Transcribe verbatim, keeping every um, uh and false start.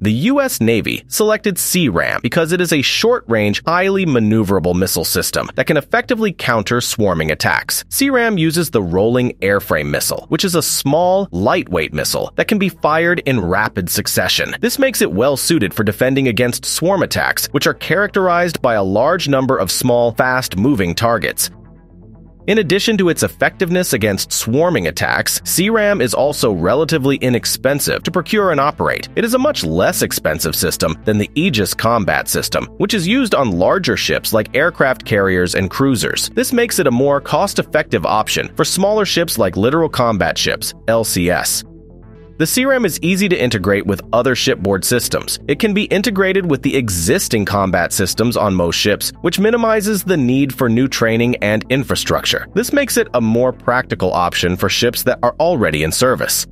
The U S Navy selected SeaRAM because it is a short-range, highly maneuverable missile system that can effectively counter swarming attacks. SeaRAM uses the Rolling Airframe Missile, which is a small, lightweight missile that can be fired in rapid succession. This makes it well-suited for defending against swarm attacks, which are characterized by a large number of small, fast-moving targets. In addition to its effectiveness against swarming attacks, SeaRAM is also relatively inexpensive to procure and operate. It is a much less expensive system than the Aegis Combat System, which is used on larger ships like aircraft carriers and cruisers. This makes it a more cost-effective option for smaller ships like Littoral Combat Ships, L C S. The SeaRAM is easy to integrate with other shipboard systems. It can be integrated with the existing combat systems on most ships, which minimizes the need for new training and infrastructure. This makes it a more practical option for ships that are already in service.